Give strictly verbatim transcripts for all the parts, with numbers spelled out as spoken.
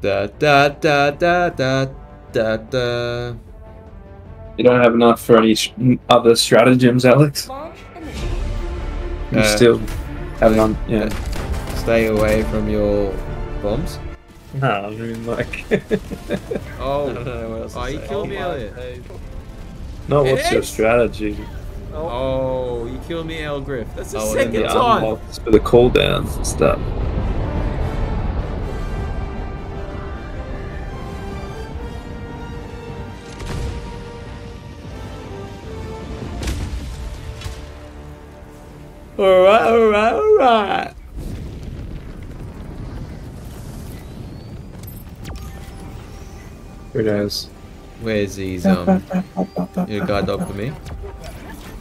Da da da da da da da. You don't have enough for any other stratagems, Alex. You uh, still have none. Yeah. Stay away from your bombs. No, I mean like. Oh, I don't know what else. Oh, you killed me, Elliot. No, what's your strategy? Oh, you killed me, Elgriff. That's the oh, second time. For the cooldowns and stuff. Alright, alright, alright. Who knows? Where's his um? You guide dog for me?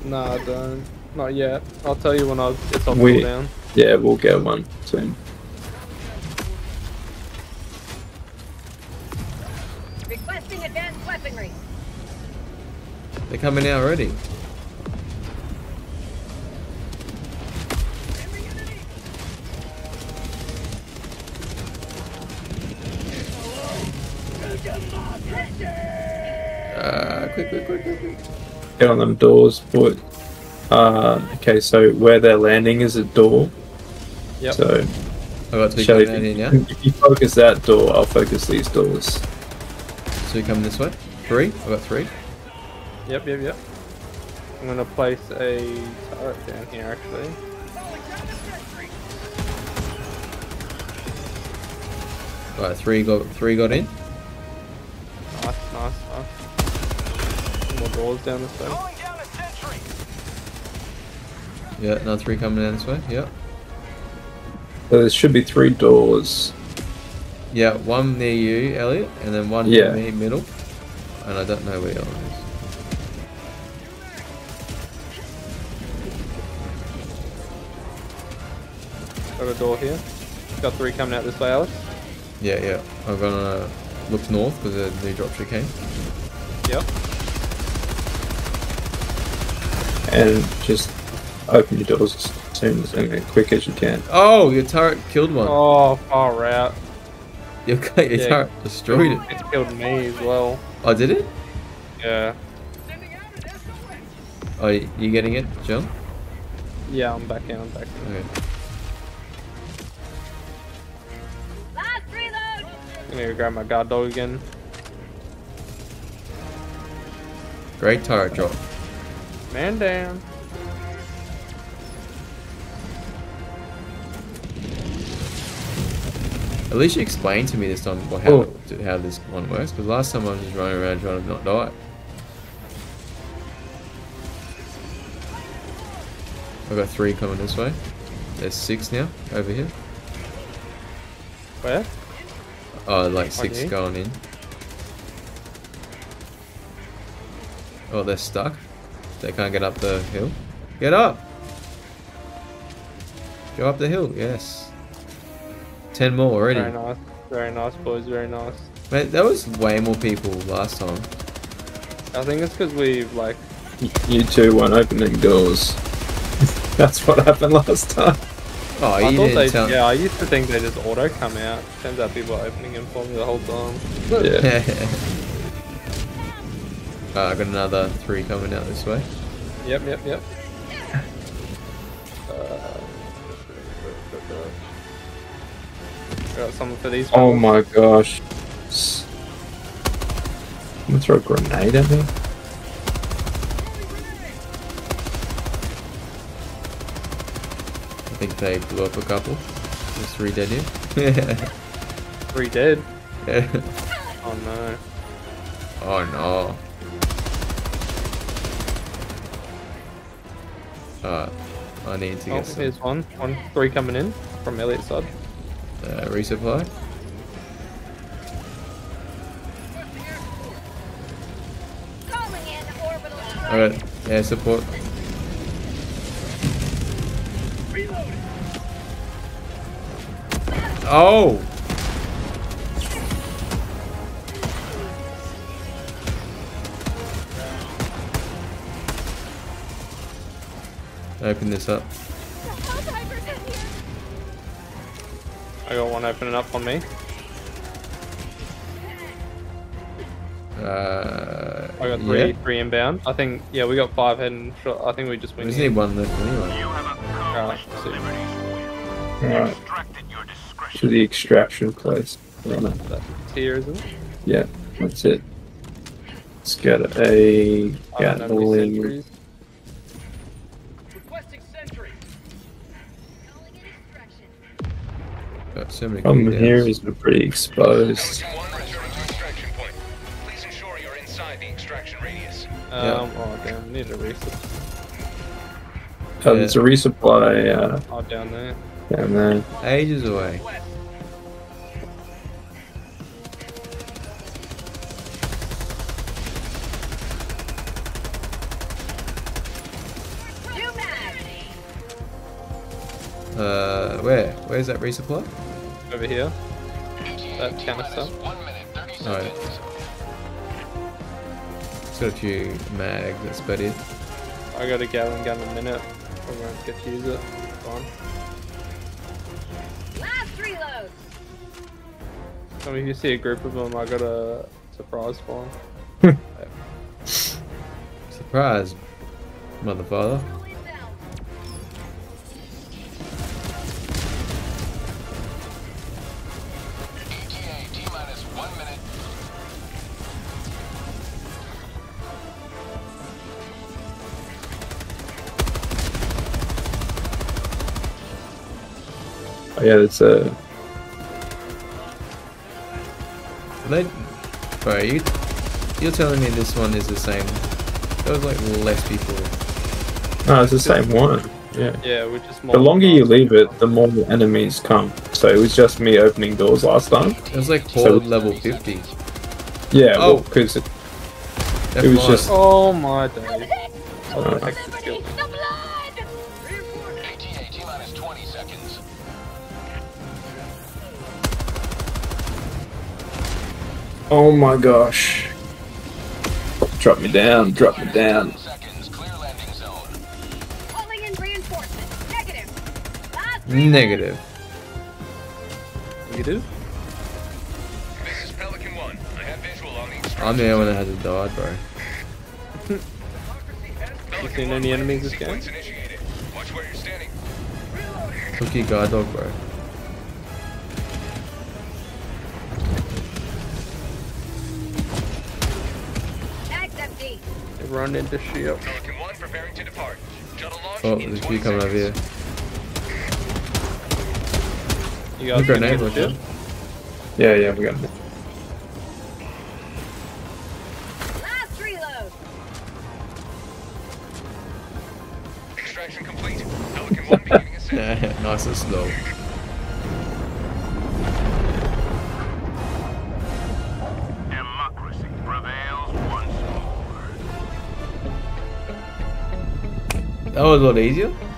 No, I don't. Not yet. I'll tell you when I it's on cooldown. Yeah, we'll get one soon. Requesting advanced weaponry. They're coming out already. Uh, quick, quick, quick, quick, quick. Get on them doors, but uh, okay, so where they're landing is a door. Yep. So, I got to be if, you, in, yeah? If you focus that door, I'll focus these doors. So you come this way? Three? I got three. Yep, yep, yep. I'm gonna place a turret down here, actually. Alright, three got three got in. Nice, nice, nice. More doors down this way. Yeah, another three coming down this way, yep. So there should be three doors. Yeah, one near you, Elliot, and then one yeah. near me, middle. And I don't know where Elliot is. Got a door here. Got three coming out this way, Alex. Yeah, yeah. I'm gonna look north because the new dropship came. Yep. And just open your doors as soon as and quick as you can. Oh, your turret killed one. Oh, far out. Your, your yeah. turret destroyed it. It killed me as well. Oh, did it? Yeah. Oh, you getting it, John? Yeah, I'm back in. I'm back in. Okay. I'm gonna grab my guard dog again. Great turret drop. Man down. At least you explained to me this time what, how, how this one works, because last time I was just running around trying to not die. I've got three coming this way. There's six now, over here. Where? Oh, like six okay. going in. Oh, they're stuck. They can't get up the hill. Get up! Go up the hill, yes. Ten more already. Very nice, very nice, boys, very nice. Mate, there was way more people last time. I think it's because we've, like... You two weren't opening doors. That's what happened last time. Oh, I thought they, tell... yeah, I used to think they just auto come out. Turns out people are opening them for me the whole time. Yeah. uh, I got another three coming out this way. Yep, yep, yep. Uh, got something for these. Oh my gosh! I'm gonna throw a grenade at me. I think they blew up a couple. There's three dead here. Three dead? Yeah. Oh no. Oh no. Alright. I need to oh, get some. There's one. one. Three coming in from Elliot's side. Uh, resupply. Alright. Yeah, support. Oh! Open this up. I got one opening up on me. Uh, I got three, yeah. three inbound. I think, yeah, we got five head and shot. I think we just win. We just need one left anyway. Alright, right. To the extraction place. That's here, isn't it? Yeah, that's it. Let's get a Gatling. Got so many From here is pretty exposed. Um, yeah. Oh damn, we need a resupply. Oh, yeah. There's a resupply, uh... Oh, down there. Down there. Ages away. Uh, where? Where's that resupply? Over here. That canister. Alright. Got a few mags, that's about it. I got a Gatling gun in a minute. I won't get to use it. Fine. Last reload. I mean, if you see a group of them, I got a surprise for them. Surprise, motherfucker. Yeah, that's a. Uh... They... Bro, you... you're telling me this one is the same? There was like less people. No, it's the same one. Yeah. Yeah, we just. The longer you leave it, the more enemies come. So it was just me opening doors last time. It was like so level fifty. Yeah. Oh, because well, it... it was just. Oh my days. Oh my gosh. Drop me down, drop me down. Negative. Negative? This is Pelican one. I have visual on the I'm the only one that hasn't died, bro. You seen any enemies this game? Watch where you're standing. Cookie guard dog, bro. Run into shield. One preparing to depart. Oh, there's a few coming over here. You got a grenade with it? Yeah, yeah, we got it. Last reload. Extraction complete. Pelican one beginning ascent. Nice and slow. That was a lot easier.